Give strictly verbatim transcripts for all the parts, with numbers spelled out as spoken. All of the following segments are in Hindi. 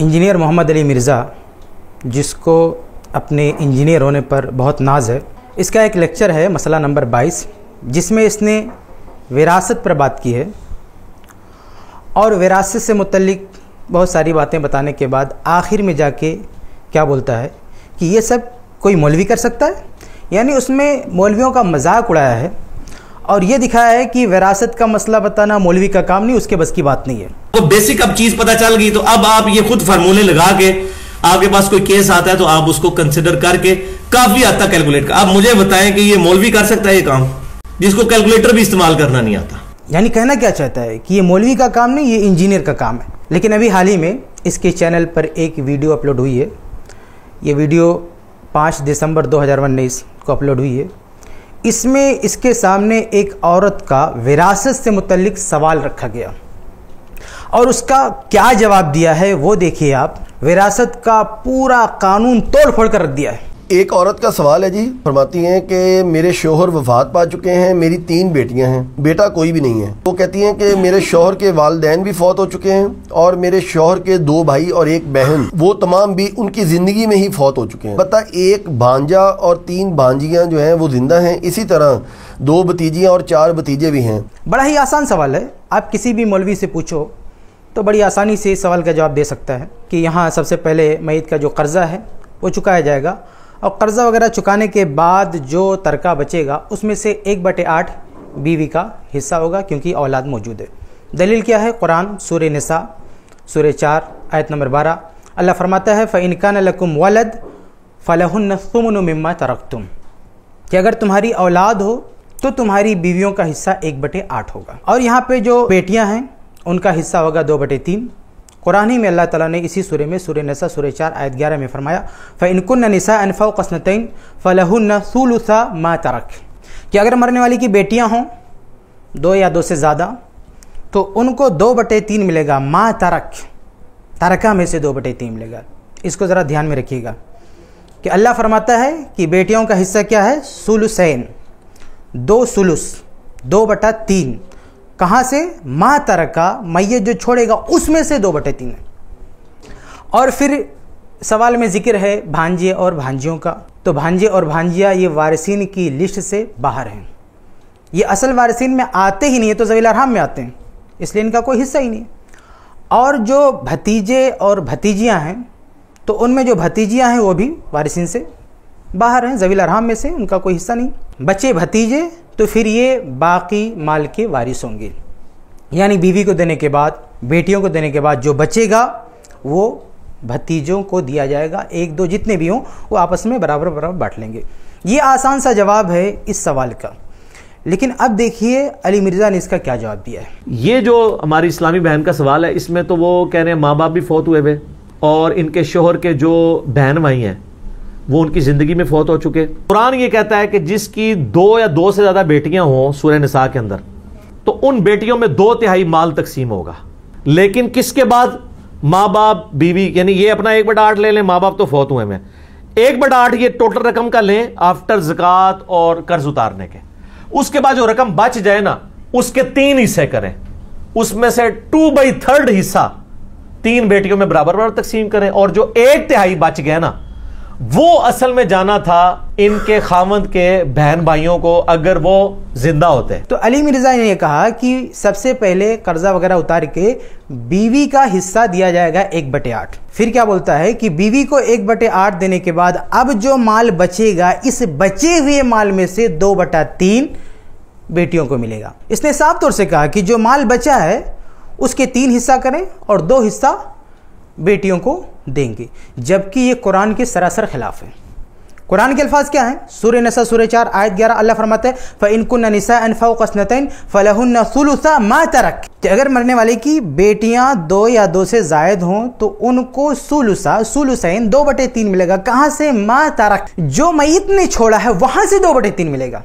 इंजीनियर मोहम्मद अली मिर्ज़ा, जिसको अपने इंजीनियर होने पर बहुत नाज है, इसका एक लेक्चर है मसला नंबर बाईस, जिसमें इसने विरासत पर बात की है। और विरासत से मुतल्लिक बहुत सारी बातें बताने के बाद आखिर में जाके क्या बोलता है कि ये सब कोई मौलवी कर सकता है, यानी उसमें मौलवियों का मजाक उड़ाया है और ये दिखाया है कि विरासत का मसला बताना मौलवी का काम नहीं, उसके बस की बात नहीं है। तो बेसिक अब चीज पता चल गई, तो अब आप ये खुद फार्मूले लगा के आपके पास कोई केस आता है तो आप उसको कंसिडर करके काफी हद तक कैलकुलेट कर। आप मुझे बताएं कि ये मौलवी कर सकता है ये काम, जिसको कैलकुलेटर भी इस्तेमाल करना नहीं आता? यानी कहना क्या चाहता है कि ये मौलवी का काम नहीं, ये इंजीनियर का काम है। लेकिन अभी हाल ही में इसके चैनल पर एक वीडियो अपलोड हुई है, ये वीडियो पाँच दिसंबर दो हज़ार उन्नीस को अपलोड हुई है। इसमें इसके सामने एक औरत का विरासत से मुतल्लिक सवाल रखा गया और उसका क्या जवाब दिया है वो देखिए आप। विरासत का पूरा कानून तोड़ फोड़ कर रख दिया है। एक औरत का सवाल है जी, फरमाती हैं कि मेरे शोहर वफात पा चुके हैं, मेरी तीन बेटियां हैं, बेटा कोई भी नहीं है। वो कहती हैं कि मेरे शोहर के वालदैन भी फौत हो चुके हैं और मेरे शोहर के दो भाई और एक बहन, वो तमाम भी उनकी ज़िंदगी में ही फौत हो चुके हैं। बता, एक भांजा और तीन भांजियाँ जो हैं वो जिंदा हैं, इसी तरह दो भतीजियाँ और चार भतीजे भी हैं। बड़ा ही आसान सवाल है, आप किसी भी मौलवी से पूछो तो बड़ी आसानी से इस सवाल का जवाब दे सकता है कि यहाँ सबसे पहले मैयत का जो कर्ज़ा है वो चुकाया जाएगा और कर्ज़ा वगैरह चुकाने के बाद जो तरका बचेगा उसमें से एक बटे आठ बीवी का हिस्सा होगा क्योंकि औलाद मौजूद है। दलील क्या है? कुरान सूरे निसा सूरे चार आयत नंबर बारह, अल्लाह फरमाता है फ़ इनकान लकुम वलद फ़लहुन्न सुमनु मिम्मा तरक्तुम, कि अगर तुम्हारी औलाद हो तो तुम्हारी बीवियों का हिस्सा एक बटे आठ होगा। और यहाँ पे जो बेटियाँ हैं उनका हिस्सा होगा दो बटे तीन। कुरान ही में अल्लाह ताला ने इसी सूरे में सूरे निसा सूरे चार आयत ग्यारह में फरमाया फ़इनकुन्न निसाअन फ़ौक़ अस्नतैन फ़लहुन्न सुलुसा मा तरक, कि अगर मरने वाली की बेटियां हों दो या दो से ज़्यादा तो उनको दो बटे तीन मिलेगा, मा तरक तरका में से दो बटे तीन मिलेगा। इसको ज़रा ध्यान में रखिएगा कि अल्लाह फरमाता है कि बेटियों का हिस्सा क्या है, सुलुसैन, दो सुलुस, दो बटा तीन। कहाँ से? माँ तरका, मैयत जो छोड़ेगा उसमें से दो बटे तीन। और फिर सवाल में जिक्र है भांजे और भांजियों का, तो भांजे और भांजिया ये वारिसिन की लिस्ट से बाहर हैं, ये असल वारिसिन में आते ही नहीं है, तो ज़वील अरहम में आते हैं, इसलिए इनका कोई हिस्सा ही नहीं। और जो भतीजे और भतीजियाँ हैं तो उनमें जो भतीजियाँ हैं वो भी वारिसिन से बाहर हैं, ज़वील अरहम में से उनका कोई हिस्सा नहीं। बचे भतीजे तो फिर ये बाकी माल के वारिस होंगे, यानी बीवी को देने के बाद, बेटियों को देने के बाद जो बचेगा वो भतीजों को दिया जाएगा, एक दो जितने भी हों वो आपस में बराबर बराबर बांट लेंगे। ये आसान सा जवाब है इस सवाल का। लेकिन अब देखिए अली मिर्ज़ा ने इसका क्या जवाब दिया है। ये जो हमारी इस्लामी बहन का सवाल है, इसमें तो वो कह रहे हैं माँ बाप भी फौत हुए हुए और इनके शोहर के जो बहन भाई हैं वो उनकी जिंदगी में फौत हो चुके। कुरान ये कहता है कि जिसकी दो या दो से ज्यादा बेटियां हों सूरह निसा के अंदर, तो उन बेटियों में दो तिहाई माल तकसीम होगा। लेकिन किसके बाद? माँ बाप, बीवी, यानी ये अपना एक बटा आठ ले लें, माँ बाप तो फौत हुए में, एक बटा आठ ये टोटल रकम का लें आफ्टर ज़कात और कर्ज उतारने के। उसके बाद जो रकम बच जाए ना, उसके तीन हिस्से करें, उसमें से टू बाई थर्ड हिस्सा तीन बेटियों में बराबर बराबर तकसीम करें, और जो एक तिहाई बच गया ना वो असल में जाना था इनके खामद के बहन भाइयों को, अगर वो जिंदा होते। तो अली मिर्ज़ा ने कहा कि सबसे पहले कर्जा वगैरह उतार के बीवी का हिस्सा दिया जाएगा एक बटे आठ। फिर क्या बोलता है कि बीवी को एक बटे आठ देने के बाद अब जो माल बचेगा इस बचे हुए माल में से दो बटा तीन बेटियों को मिलेगा। इसने साफ तौर से कहा कि जो माल बचा है उसके तीन हिस्सा करें और दो हिस्सा बेटियों को देंगे, जबकि ये कुरान के सरासर खिलाफ है। कुरान के अल्फाज क्या हैं? सूरह निसा सूरह चार आयत ग्यारह, अल्लाह फरमाते हैं फ़इनकुन्न निसाअन फ़ौक़ अस्नतैन फ़लहुन्न सुलुसा मा तरक, कि अगर मरने वाले की बेटियां दो या दो से जायद हों तो उनको सुलुसा सुलुसैन दो बटे तीन मिलेगा। कहाँ से? मा तरक, जो मैयत ने छोड़ा है वहाँ से दो बटे तीन मिलेगा।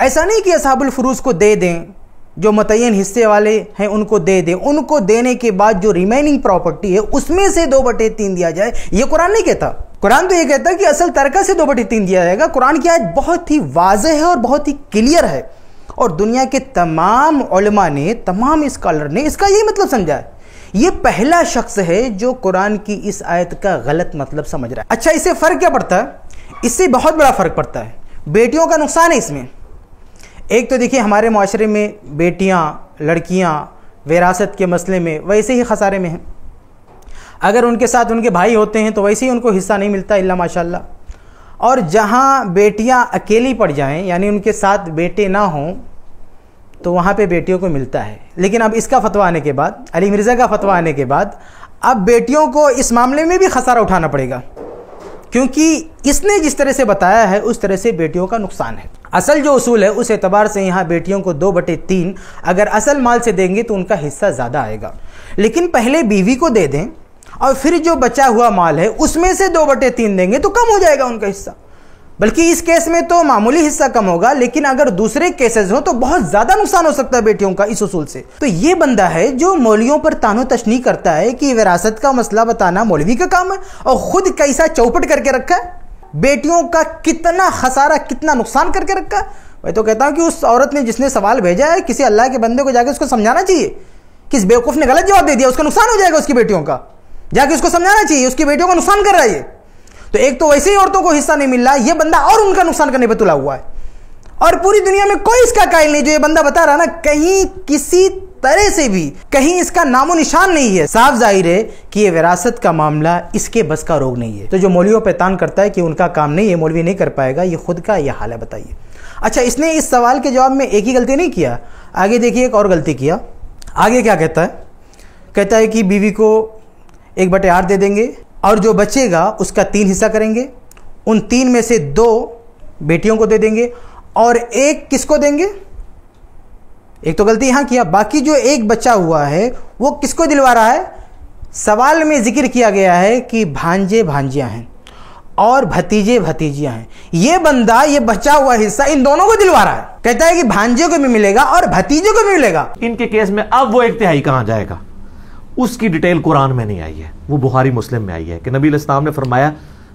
ऐसा नहीं कि असहाबुल फ़ुरूज को दे दें, जो मतयन हिस्से वाले हैं उनको दे दें, उनको देने के बाद जो रिमेनिंग प्रॉपर्टी है उसमें से दो बटे तीन दिया जाए, ये कुरान नहीं कहता। कुरान तो ये कहता है कि असल तरका से दो बटे तीन दिया जाएगा। कुरान की आयत बहुत ही वाज़ेह है और बहुत ही क्लियर है, और दुनिया के तमाम उलमा ने, तमाम स्कॉलर ने इसका यही मतलब समझा है ये पहला शख्स है जो कुरान की इस आयत का गलत मतलब समझ रहा है। अच्छा, इससे फ़र्क क्या पड़ता है? इससे बहुत बड़ा फ़र्क पड़ता है। बेटियों का नुकसान है इसमें। एक तो देखिए, हमारे माशरे में बेटियाँ, लड़कियाँ विरासत के मसले में वैसे ही खसारे में हैं। अगर उनके साथ उनके भाई होते हैं तो वैसे ही उनको हिस्सा नहीं मिलता इल्ला माशाल्लाह। और जहाँ बेटियाँ अकेली पड़ जाएं, यानी उनके साथ बेटे ना हों, तो वहाँ पे बेटियों को मिलता है। लेकिन अब इसका फतवा आने के बाद, अली मिर्ज़ा का फतवा आने के बाद, अब बेटियों को इस मामले में भी खसारा उठाना पड़ेगा, क्योंकि इसने जिस तरह से बताया है उस तरह से बेटियों का नुकसान है। असल जो उसूल है उस एतबार से यहाँ बेटियों को दो बटे तीन अगर असल माल से देंगे तो उनका हिस्सा ज़्यादा आएगा, लेकिन पहले बीवी को दे दें और फिर जो बचा हुआ माल है उसमें से दो बटे तीन देंगे तो कम हो जाएगा उनका हिस्सा। बल्कि इस केस में तो मामूली हिस्सा कम होगा, लेकिन अगर दूसरे केसेस हो तो बहुत ज़्यादा नुकसान हो सकता है बेटियों का इस उसूल से। तो ये बंदा है जो मौलवियों पर तानो तशनी करता है कि विरासत का मसला बताना मौलवी का काम है, और ख़ुद कैसा चौपट करके रखा है, बेटियों का कितना खसारा, कितना नुकसान करके रखा है। मैं तो कहता हूँ कि उस औरत ने जिसने सवाल भेजा है, किसी अल्लाह के बंदे को जाकर उसको समझाना चाहिए कि इस बेवकूफ़ ने गलत जवाब दे दिया, उसका नुकसान हो जाएगा उसकी बेटियों का। जाके उसको समझाना चाहिए उसकी बेटियों का नुकसान कर रहा है ये। तो एक तो वैसे ही औरतों को हिस्सा नहीं मिल रहा है ये बंदा, और उनका नुकसान करने पर तुला हुआ है। और पूरी दुनिया में कोई इसका कायल नहीं जो ये बंदा बता रहा ना, कहीं किसी तरह से भी कहीं इसका नामो निशान नहीं है। साफ जाहिर है कि ये विरासत का मामला इसके बस का रोग नहीं है। तो जो मौलवियों पे तान करता है कि उनका काम नहीं है, मौलवी नहीं कर पाएगा, ये खुद का यह हाल है, बताइए। अच्छा, इसने इस सवाल के जवाब में एक ही गलती नहीं किया, आगे देखिए एक और गलती किया। आगे क्या कहता है? कहता है कि बीवी को एक बटे आठ दे देंगे और जो बचेगा उसका तीन हिस्सा करेंगे, उन तीन में से दो बेटियों को दे देंगे और एक किसको देंगे? एक तो गलती यहाँ किया, बाकी जो एक बचा हुआ है वो किसको दिलवा रहा है? सवाल में जिक्र किया गया है कि भांजे भांजियाँ हैं और भतीजे भतीजियाँ हैं। ये बंदा ये बचा हुआ हिस्सा इन दोनों को दिलवा रहा है। कहता है कि भांजे को भी मिलेगा और भतीजे को भी मिलेगा। इनके केस में अब वो एक तिहाई कहाँ जाएगा? उसकी डिटेल कुरान में नहीं आई है, वो बुखारी मुस्लिम में आई है कि नबी अलैहिस्सलाम ने फरमाया,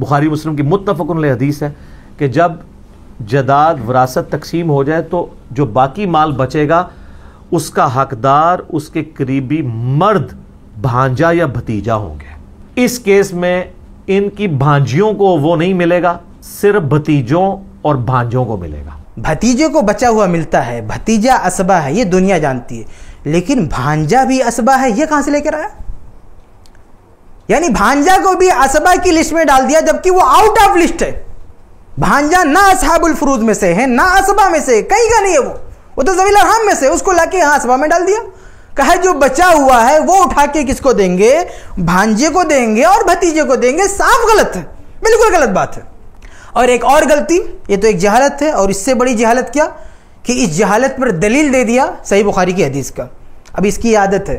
बुखारी मुस्लिम की मुत्तफ़क़ुन अलैह हदीस है, कि जब जदाद विरासत तकसीम हो जाए तो जो बाकी माल बचेगा उसका हकदार उसके करीबी मर्द भांजा या भतीजा होंगे। इस केस में इनकी भांजियों को वो नहीं मिलेगा, सिर्फ भतीजों और भांजों को मिलेगा। भतीजे को बचा हुआ मिलता है, भतीजा असबा है ये दुनिया जानती है, लेकिन भांजा भी असबा है ये कहां से लेकर आया? यानी भांजा को भी असबा की लिस्ट में डाल दिया, जबकि वो आउट ऑफ लिस्ट है। भांजा ना असहाबुल फुरूज में से है, ना असबा में से, कहीं का नहीं है वो वो तो ज़वील अरहम में से, उसको लाके यहां असबा में डाल दिया। कहा जो बचा हुआ है वो उठा के किसको देंगे? भांजे को देंगे और भतीजे को देंगे। साफ गलत है, बिल्कुल गलत बात है। और एक और गलती, ये तो एक जहालत है, और इससे बड़ी जहालत क्या कि इस जहालत पर दलील दे दिया सही बुखारी की हदीस का। अब इसकी आदत है,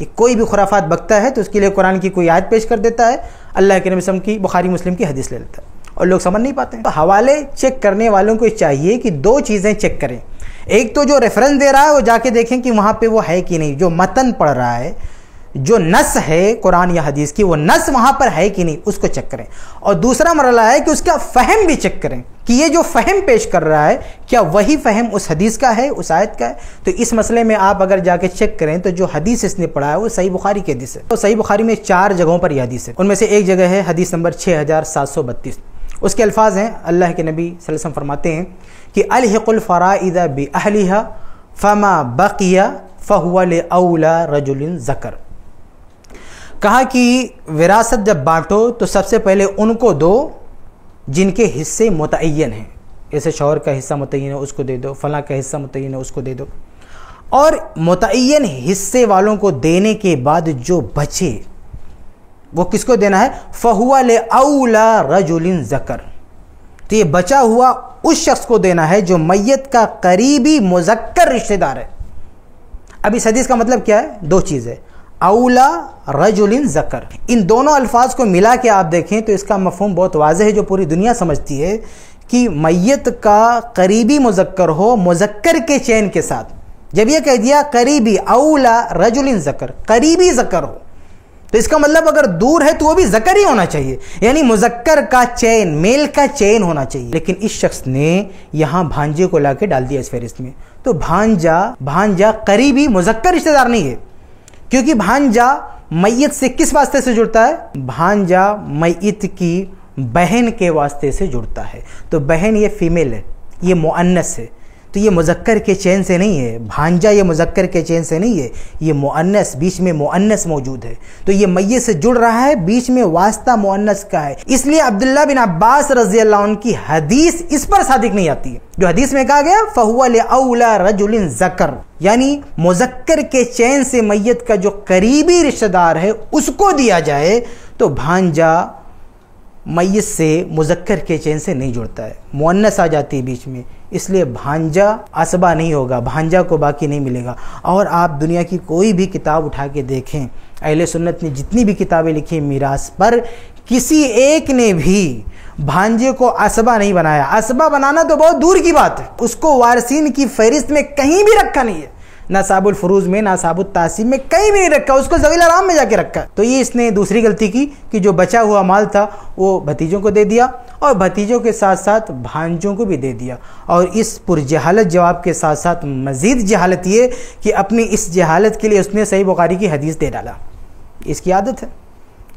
ये कोई भी खुराफात बकता है तो उसके लिए कुरान की कोई आयत पेश कर देता है, अल्लाह के नबी की बुखारी मुस्लिम की हदीस ले लेता है और लोग समझ नहीं पाते हैं। तो हवाले चेक करने वालों को चाहिए कि दो चीज़ें चेक करें, एक तो जो रेफरेंस दे रहा है वो जाके देखें कि वहाँ पर वो है कि नहीं, जो मतन पढ़ रहा है, जो नस है कुरान या हदीस की, वो नस वहाँ पर है कि नहीं, उसको चेक करें। और दूसरा मरला है कि उसका फ़हम भी चेक करें कि ये जो फ़हम पेश कर रहा है क्या वही फ़हम उस हदीस का है, उस आयत का है। तो इस मसले में आप अगर जाके चेक करें तो जो हदीस इसने पढ़ा है वो सही बुखारी की हदीस है। तो सही बुखारी में चार जगहों पर यह हदीस है, उनमें से एक जगह है हदीस नंबर छः हज़ार सात सौ बत्तीस। उसके अल्फाज़ हैं, अल्लाह के नबी सल्लल्लाहु अलैहि वसल्लम फरमाते हैं कि अलहिकुल फराइज़ बि अहलिहा फमा बकिया फहुवा लिऔला रजुलिन ज़कर। कहा कि विरासत जब बांटो तो सबसे पहले उनको दो जिनके हिस्से मुतय्यन हैं, जैसे शौहर का हिस्सा मुतय्यन है उसको दे दो, फलां का हिस्सा मुतय्यन है उसको दे दो। और मुतय्यन हिस्से वालों को देने के बाद जो बचे वो किसको देना है? फहुवा लिऔला रजुलिन ज़कर। तो ये बचा हुआ उस शख्स को देना है जो मैयत का करीबी मुज़क्कर रिश्तेदार है। अब इस हदीस का मतलब क्या है? दो चीज़ है, औला रजुलिन ज़कर। इन दोनों अल्फाज को मिला के आप देखें तो इसका मफहूम बहुत वाज़ह है, जो पूरी दुनिया समझती है कि मैयत का करीबी मुज़क्कर हो, मुज़क्कर के चैन के साथ। जब यह कह दिया करीबी औला रजुलिन ज़कर, करीबी ज़कर हो, तो इसका मतलब अगर दूर है तो वो भी ज़कर ही होना चाहिए, यानी मुज़क्कर का चैन, मेल का चैन होना चाहिए। लेकिन इस शख्स ने यहाँ भांजे को ला के डाल दिया इस फहरिस्त में। तो भांजा भांजा करीबी मुज़क्कर रिश्तेदार नहीं है, क्योंकि भांजा मैयत से किस वास्ते से जुड़ता है? भांजा मैयत की बहन के वास्ते से जुड़ता है। तो बहन ये फीमेल है, ये मुअन्नस है, तो ये मुज़क्कर के चैन से नहीं है। भांजा ये मुज़क्कर के चैन से नहीं है, ये मुअन्नस, बीच में मुअन्नस मौजूद है, तो ये मैयत से जुड़ रहा है, बीच में वास्ता मुअन्नस का है। इसलिए अब्दुल्ला बिन अब्बास रज़ियल्लाहु अन्हु की हदीस इस पर सादिक नहीं आती है। जो हदीस में कहा गया फ़हुवा लिऔला रजुलिन ज़कर, यानी मुज़क्कर के चैन से मैयत का जो करीबी रिश्तेदार है उसको दिया जाए, तो भांजा मैयत से मुज़क्कर के चैन से नहीं जुड़ता है, मुअन्नस आ जाती है बीच में, इसलिए भांजा असबा नहीं होगा, भांजा को बाकी नहीं मिलेगा। और आप दुनिया की कोई भी किताब उठा के देखें, अहले सुन्नत ने जितनी भी किताबें लिखी मीरास पर, किसी एक ने भी भांजे को असबा नहीं बनाया। असबा बनाना तो बहुत दूर की बात है, उसको वारसीन की फहरिस्त में कहीं भी रखा नहीं है, ना साबुल फ़ुरूज में, ना साबुत तासीब में, कहीं भी नहीं रखा, उसको ज़वील आराम में जाके रखा। तो ये इसने दूसरी गलती की कि जो बचा हुआ माल था वो भतीजों को दे दिया, और भतीजों के साथ साथ भांजों को भी दे दिया। और इस पुरजहालत जवाब के साथ साथ मज़ीद जहालत ये कि अपनी इस जहालत के लिए उसने सही बुखारी की हदीस दे डाला। इसकी आदत है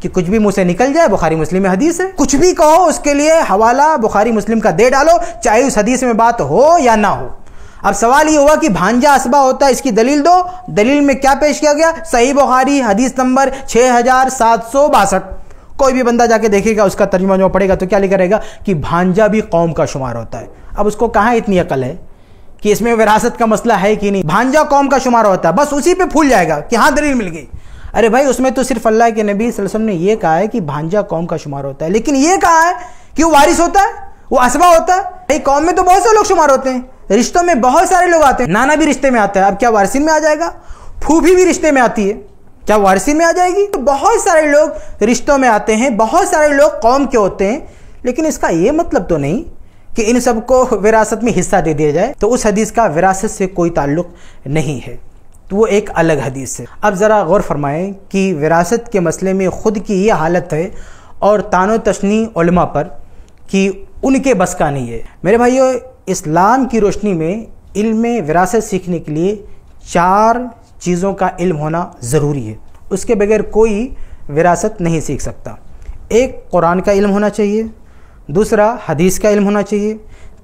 कि कुछ भी मुँह से निकल जाए, बुखारी मुस्लिम में हदीस है, कुछ भी कहो उसके लिए हवाला बुखारी मुस्लिम का दे डालो, चाहे उस हदीस में बात हो या ना हो। अब सवाल ये हुआ कि भांजा असबा होता है, इसकी दलील दो। दलील में क्या पेश किया गया? सही बुखारी हदीस नंबर छः हज़ार सात सौ बासठ। कोई भी बंदा जाके देखेगा, उसका तर्जुमा जो पड़ेगा तो क्या लिखा रहेगा कि भांजा भी कौम का शुमार होता है। अब उसको कहाँ इतनी अकल है कि इसमें विरासत का मसला है कि नहीं, भांजा कौम का शुमार होता है, बस उसी पर फूल जाएगा कि हाँ दलील मिल गई। अरे भाई, उसमें तो सिर्फ अल्लाह के नबी सल्लल्लाहु अलैहि वसल्लम ने यह कहा है कि भांजा कौम का शुमार होता है, लेकिन ये कहा है कि वो वारिस होता है, वो असबा होता है। कौम में तो बहुत से लोग शुमार होते हैं, रिश्तों में बहुत सारे लोग आते हैं, नाना भी रिश्ते में आता है, अब क्या वारसीन में आ जाएगा? फूफी भी रिश्ते में आती है, क्या वारसीन में आ जाएगी? तो बहुत सारे लोग रिश्तों में आते हैं, बहुत सारे लोग कौम के होते हैं, लेकिन इसका ये मतलब तो नहीं कि इन सबको विरासत में हिस्सा दे दिया जाए। तो उस हदीस का विरासत से कोई ताल्लुक नहीं है, तो वो एक अलग हदीस है। अब ज़रा गौर फरमाएं कि विरासत के मसले में ख़ुद की ये हालत है और तानो तशनी उलमा पर कि उनके बस का नहीं है। मेरे भाइयों, इस्लाम की रोशनी में इल्म विरासत सीखने के लिए चार चीज़ों का इल्म होना ज़रूरी है, उसके बगैर कोई विरासत नहीं सीख सकता। एक, कुरान का इल्म होना चाहिए, दूसरा हदीस का इल्म होना चाहिए,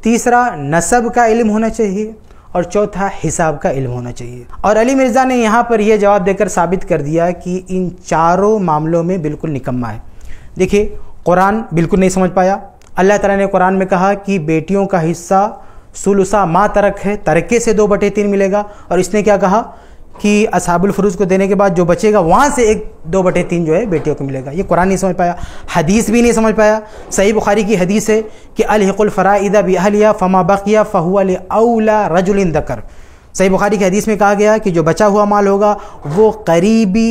तीसरा नसब का इल्म होना चाहिए, और चौथा हिसाब का इल्म होना चाहिए। और अली मिर्ज़ा ने यहाँ पर यह जवाब देकर साबित कर दिया कि इन चारों मामलों में बिल्कुल निकम्मा है। देखिए, कुरान बिल्कुल नहीं समझ पाया। अल्लाह ताला ने कुरान में कहा कि बेटियों का हिस्सा सुलुसा माँ तरक है, तरके से दो बटे तीन मिलेगा, और इसने क्या कहा कि असहाबुल फ़ुरूज को देने के बाद जो बचेगा वहाँ से एक दो बटे तीन जो है बेटियों को मिलेगा। ये कुरान नहीं समझ पाया, हदीस भी नहीं समझ पाया। सही बुखारी की हदीस है कि अलहिकुल फ़राइदा बि अहलिहा फमा बकिया फहुवा लिऔला रजुलिन ज़कर। सही बुखारी की हदीस में कहा गया कि जो बचा हुआ माल होगा वो करीबी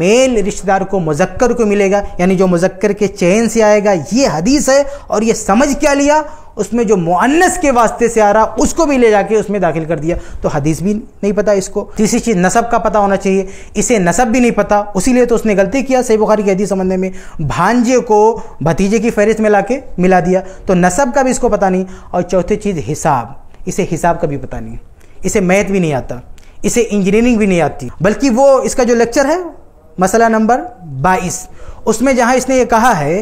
मेल रिश्तेदार को, मुज़क्कर को मिलेगा, यानी जो मुज़क्कर के चैन से आएगा। ये हदीस है, और ये समझ क्या लिया, उसमें जो मुअन्नस के वास्ते से आ रहा उसको भी ले जाके उसमें दाखिल कर दिया, तो हदीस भी नहीं पता इसको। तीसरी चीज़, नसब का पता होना चाहिए, इसे नसब भी नहीं पता, उसी लिए तो उसने गलती किया सही बुखारी की हदीस समझने में, भांजे को भतीजे की फहरिस्त में ला के मिला दिया, तो नसब का भी इसको पता नहीं। और चौथी चीज़, हिसाब, इसे हिसाब का भी पता नहीं, इसे मैथ भी नहीं आता, इसे इंजीनियरिंग भी नहीं आती, बल्कि वो इसका जो लेक्चर है मसला नंबर बाईस, उसमें जहाँ इसने ये कहा है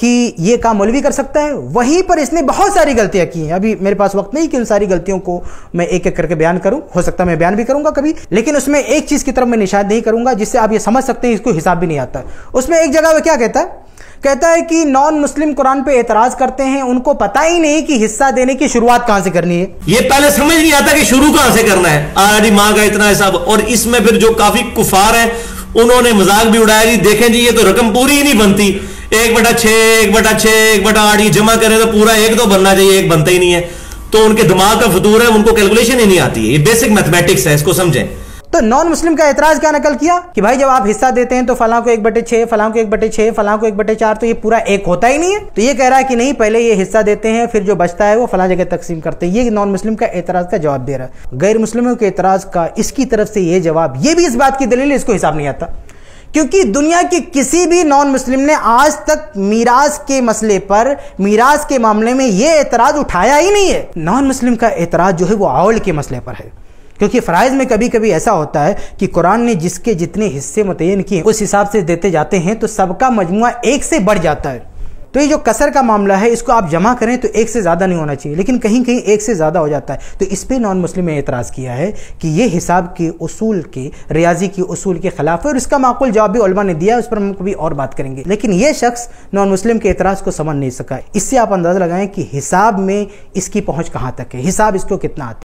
कि ये काम मौलवी कर सकता है, वहीं पर इसने बहुत सारी गलतियाँ की हैं। अभी मेरे पास वक्त नहीं कि उन सारी गलतियों को मैं एक एक करके बयान करूँ, हो सकता है मैं बयान भी करूँगा कभी, लेकिन उसमें एक चीज़ की तरफ मैं निशान नहीं करूँगा जिससे आप ये समझ सकते हैं इसको हिसाब भी नहीं आता। उसमें एक जगह वह क्या कहता है, कहता है कि नॉन मुस्लिम कुरान पे एतराज़ करते हैं, उनको पता ही नहीं कि हिस्सा देने की शुरुआत कहाँ से करनी है, ये पहले समझ नहीं आता कि शुरू कहाँ से करना है। अरे माँ का इतना हिसाब, और इसमें फिर जो काफी कुफार हैं उन्होंने मजाक भी उड़ाया, जी देखें जी ये तो रकम पूरी ही नहीं बनती, एक बटा छः, एक बटा छः, एक बटा आठ, ये जमा करें तो पूरा एक तो बनना चाहिए, एक बनता ही नहीं है, तो उनके दिमाग का फतूर है, उनको कैलकुलेशन ही नहीं आती है, ये बेसिक मैथमेटिक्स है, इसको समझें। तो नॉन मुस्लिम का एतराज क्या नकल किया कि भाई जब आप हिस्सा देते हैं तो फलां को एक बटे छः, फलां को एक बटे छः, फलां को एक बटे चार, तो ये पूरा एक होता ही नहीं है। तो ये कह रहा है कि नहीं, पहले ये हिस्सा देते हैं, फिर जो बचता है वो फलां जगह तकसीम करते हैं। ये नॉन मुस्लिम का एतराज का जवाब दे रहा है। गैर मुस्लिमों के एतराज का इसकी तरफ से ये जवाब, ये भी इस बात की दलील है इसको हिसाब नहीं आता, क्योंकि दुनिया के किसी भी नॉन मुस्लिम ने आज तक मीरास के मसले पर, मीरास के मामले में ये एतराज उठाया ही नहीं है। नॉन मुस्लिम का एतराज जो है वो आवल के मसले पर है, क्योंकि फ़राइज़ में कभी कभी ऐसा होता है कि कुरान ने जिसके जितने हिस्से मुतय्यन किए उस हिसाब से देते जाते हैं तो सबका मजमुआ एक से बढ़ जाता है। तो ये जो कसर का मामला है इसको आप जमा करें तो एक से ज़्यादा नहीं होना चाहिए, लेकिन कहीं कहीं एक से ज़्यादा हो जाता है। तो इस पे नॉन मुस्लिम ने एतराज़ किया है कि ये हिसाब के उसूल के रियाजी के उसूल के ख़िलाफ़ है और इसका माकूल जवाब भी उलमा ने दिया, उस पर हम कभी और बात करेंगे। लेकिन ये शख्स नॉन मुस्लिम के एतराज़ को समझ नहीं सका। इससे आप अंदाज़ा लगाएं कि हिसाब में इसकी पहुँच कहाँ तक है, हिसाब इसको कितना आता है।